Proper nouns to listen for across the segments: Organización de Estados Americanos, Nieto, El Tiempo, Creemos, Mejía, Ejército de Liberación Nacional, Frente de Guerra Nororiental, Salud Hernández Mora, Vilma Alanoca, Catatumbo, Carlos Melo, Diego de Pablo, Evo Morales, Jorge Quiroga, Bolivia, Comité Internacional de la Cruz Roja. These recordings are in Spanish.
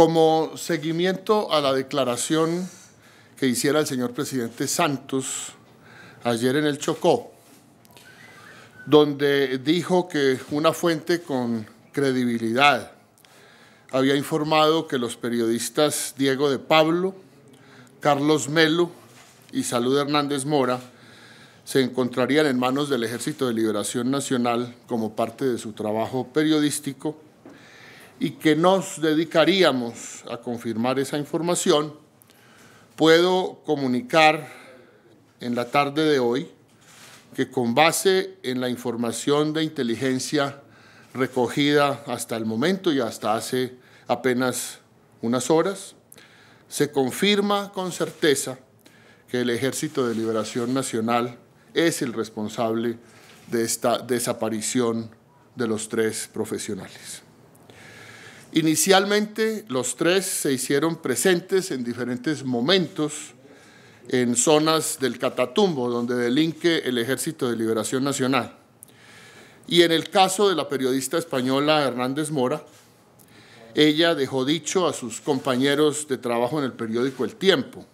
Como seguimiento a la declaración que hiciera el señor presidente Santos ayer en el Chocó, donde dijo que una fuente con credibilidad había informado que los periodistas Diego de Pablo, Carlos Melo y Salud Hernández Mora se encontrarían en manos del Ejército de Liberación Nacional como parte de su trabajo periodístico y que nos dedicaríamos a confirmar esa información, puedo comunicar en la tarde de hoy que con base en la información de inteligencia recogida hasta el momento y hasta hace apenas unas horas, se confirma con certeza que el Ejército de Liberación Nacional es el responsable de esta desaparición de los tres profesionales. Inicialmente, los tres se hicieron presentes en diferentes momentos en zonas del Catatumbo, donde delinque el Ejército de Liberación Nacional. Y en el caso de la periodista española Hernández Mora, ella dejó dicho a sus compañeros de trabajo en el periódico El Tiempo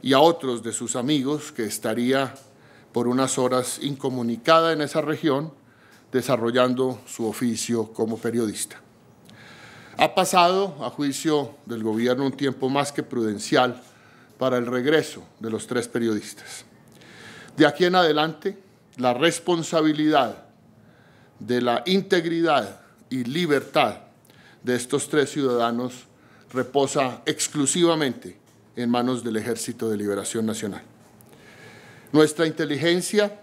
y a otros de sus amigos que estaría por unas horas incomunicada en esa región, desarrollando su oficio como periodista. Ha pasado, a juicio del gobierno, un tiempo más que prudencial para el regreso de los tres periodistas. De aquí en adelante, la responsabilidad de la integridad y libertad de estos tres ciudadanos reposa exclusivamente en manos del Ejército de Liberación Nacional. Nuestra inteligencia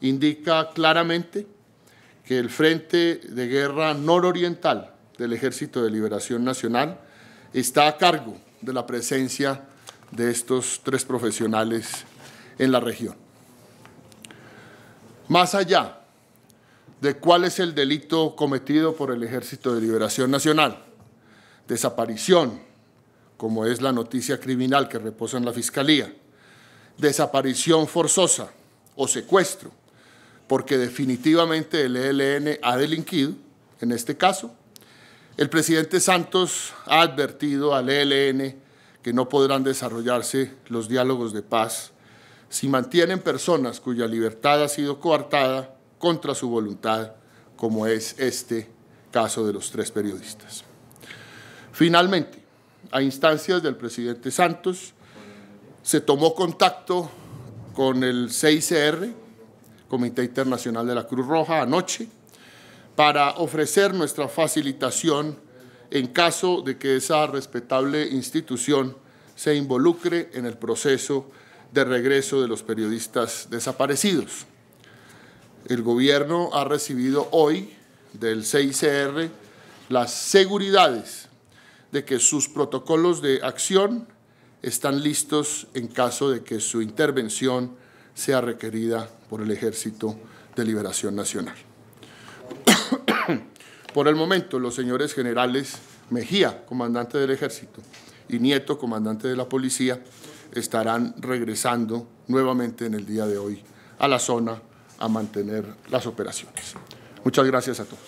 indica claramente que el Frente de Guerra Nororiental del Ejército de Liberación Nacional está a cargo de la presencia de estos tres profesionales en la región. Más allá de cuál es el delito cometido por el Ejército de Liberación Nacional, desaparición, como es la noticia criminal que reposa en la Fiscalía, desaparición forzosa o secuestro, porque definitivamente el ELN ha delinquido, en este caso, el presidente Santos ha advertido al ELN que no podrán desarrollarse los diálogos de paz si mantienen personas cuya libertad ha sido coartada contra su voluntad, como es este caso de los tres periodistas. Finalmente, a instancias del presidente Santos, se tomó contacto con el CICR, Comité Internacional de la Cruz Roja, anoche, para ofrecer nuestra facilitación en caso de que esa respetable institución se involucre en el proceso de regreso de los periodistas desaparecidos. El gobierno ha recibido hoy del CICR las seguridades de que sus protocolos de acción están listos en caso de que su intervención sea requerida por el Ejército de Liberación Nacional. Por el momento, los señores generales Mejía, comandante del Ejército, y Nieto, comandante de la Policía, estarán regresando nuevamente en el día de hoy a la zona a mantener las operaciones. Muchas gracias a todos.